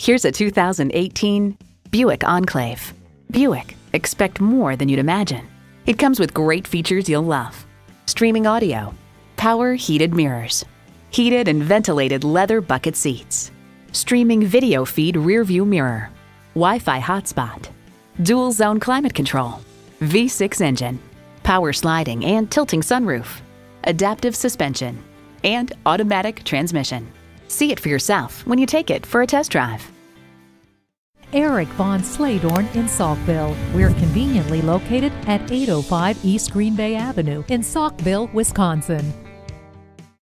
Here's a 2018 Buick Enclave. Buick, expect more than you'd imagine. It comes with great features you'll love. Streaming audio, power heated mirrors, heated and ventilated leather bucket seats, streaming video feed rear view mirror, Wi-Fi hotspot, dual zone climate control, V6 engine, power sliding and tilting sunroof, adaptive suspension, and automatic transmission. See it for yourself when you take it for a test drive. Eric Von Schledorn in Saukville. We're conveniently located at 805 East Green Bay Avenue in Saukville, Wisconsin.